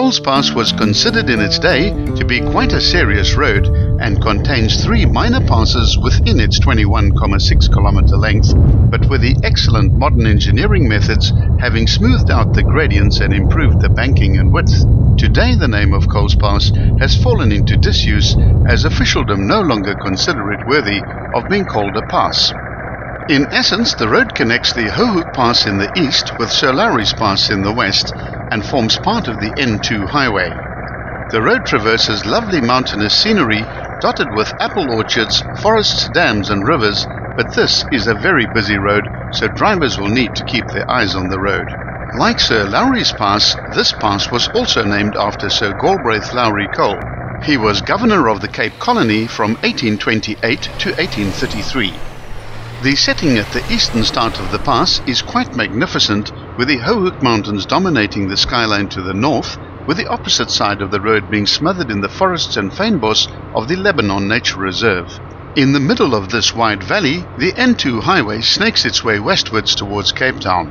Cole's Pass was considered in its day to be quite a serious road and contains three minor passes within its 21.6 kilometer length, but with the excellent modern engineering methods having smoothed out the gradients and improved the banking and width. Today the name of Cole's Pass has fallen into disuse as officialdom no longer consider it worthy of being called a pass. In essence, the road connects the Houw Hoek Pass in the east with Sir Lowry's Pass in the west and forms part of the N2 highway. The road traverses lovely mountainous scenery dotted with apple orchards, forests, dams and rivers, but this is a very busy road, so drivers will need to keep their eyes on the road. Like Sir Lowry's Pass, this pass was also named after Sir Galbraith Lowry Cole. He was governor of the Cape Colony from 1828 to 1833. The setting at the eastern start of the pass is quite magnificent, with the Houw Hoek Mountains dominating the skyline to the north, with the opposite side of the road being smothered in the forests and fynbos of the Lebanon Nature Reserve. In the middle of this wide valley, the N2 highway snakes its way westwards towards Cape Town.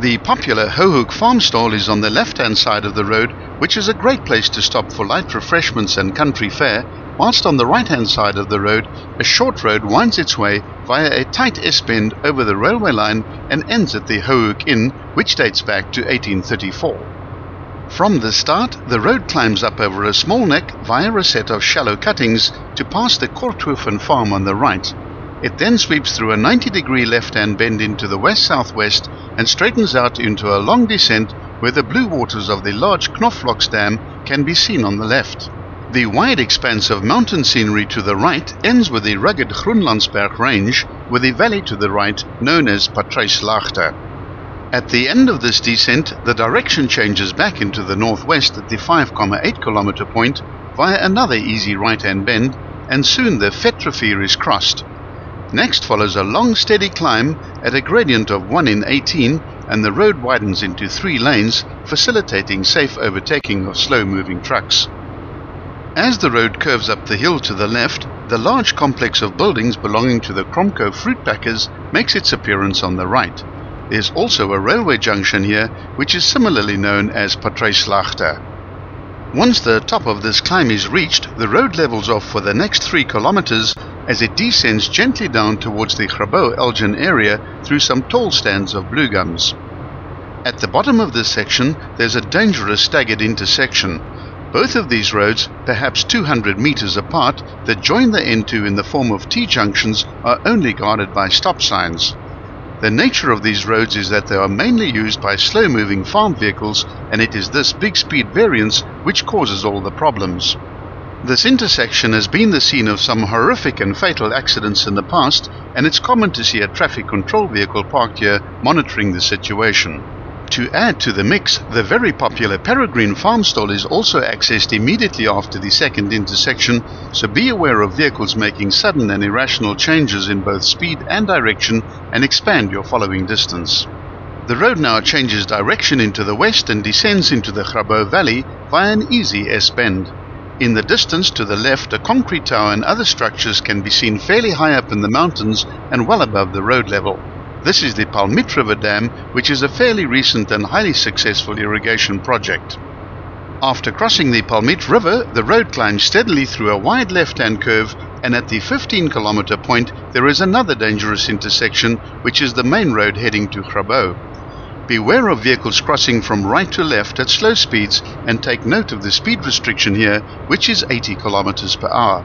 The popular Houw Hoek farm stall is on the left-hand side of the road, which is a great place to stop for light refreshments and country fare, whilst on the right-hand side of the road, a short road winds its way via a tight S-bend over the railway line and ends at the Houw Hoek Inn, which dates back to 1834. From the start, the road climbs up over a small neck via a set of shallow cuttings to pass the Korthoffen farm on the right. It then sweeps through a 90-degree left-hand bend into the west-southwest and straightens out into a long descent where the blue waters of the large Knoflox dam can be seen on the left. The wide expanse of mountain scenery to the right ends with the rugged Groenlandsberg range, with the valley to the right known as Patreslaagte. At the end of this descent, the direction changes back into the northwest at the 5.8 kilometer point via another easy right-hand bend, and soon the Fetrophier is crossed. Next follows a long steady climb at a gradient of 1 in 18, and the road widens into 3 lanes, facilitating safe overtaking of slow-moving trucks. As the road curves up the hill to the left, the large complex of buildings belonging to the Kromco fruit packers makes its appearance on the right. There's also a railway junction here, which is similarly known as Patreslaagte. Once the top of this climb is reached, the road levels off for the next 3 kilometers as it descends gently down towards the Grabouw-Elgin area through some tall stands of blue gums. At the bottom of this section, there's a dangerous staggered intersection. Both of these roads, perhaps 200 meters apart, that join the N2 in the form of T-junctions are only guarded by stop signs. The nature of these roads is that they are mainly used by slow-moving farm vehicles, and it is this big speed variance which causes all the problems. This intersection has been the scene of some horrific and fatal accidents in the past, and it's common to see a traffic control vehicle parked here monitoring the situation. To add to the mix, the very popular Peregrine farm stall is also accessed immediately after the second intersection, so be aware of vehicles making sudden and irrational changes in both speed and direction and expand your following distance. The road now changes direction into the west and descends into the Grabouw Valley via an easy S-bend. In the distance to the left, a concrete tower and other structures can be seen fairly high up in the mountains and well above the road level. This is the Palmit River Dam, which is a fairly recent and highly successful irrigation project. After crossing the Palmit River, the road climbs steadily through a wide left-hand curve, and at the 15-kilometer point there is another dangerous intersection, which is the main road heading to Grabouw. Beware of vehicles crossing from right to left at slow speeds, and take note of the speed restriction here, which is 80 kilometers per hour.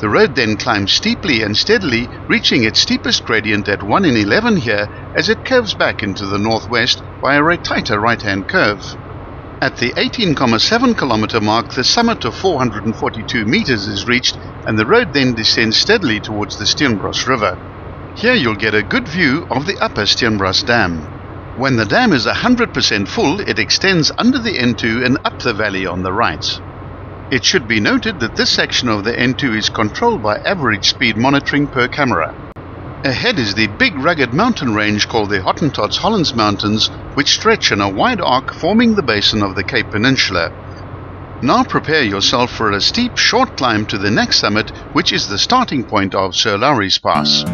The road then climbs steeply and steadily, reaching its steepest gradient at 1 in 11 here as it curves back into the northwest via a tighter right-hand curve. At the 18.7 kilometer mark, the summit of 442 meters is reached, and the road then descends steadily towards the Steenbras River. Here you'll get a good view of the upper Steenbras Dam. When the dam is 100% full, it extends under the N2 and up the valley on the right. It should be noted that this section of the N2 is controlled by average speed monitoring per camera. Ahead is the big rugged mountain range called the Hottentots-Hollands Mountains, which stretch in a wide arc forming the basin of the Cape Peninsula. Now prepare yourself for a steep, short climb to the next summit, which is the starting point of Sir Lowry's Pass.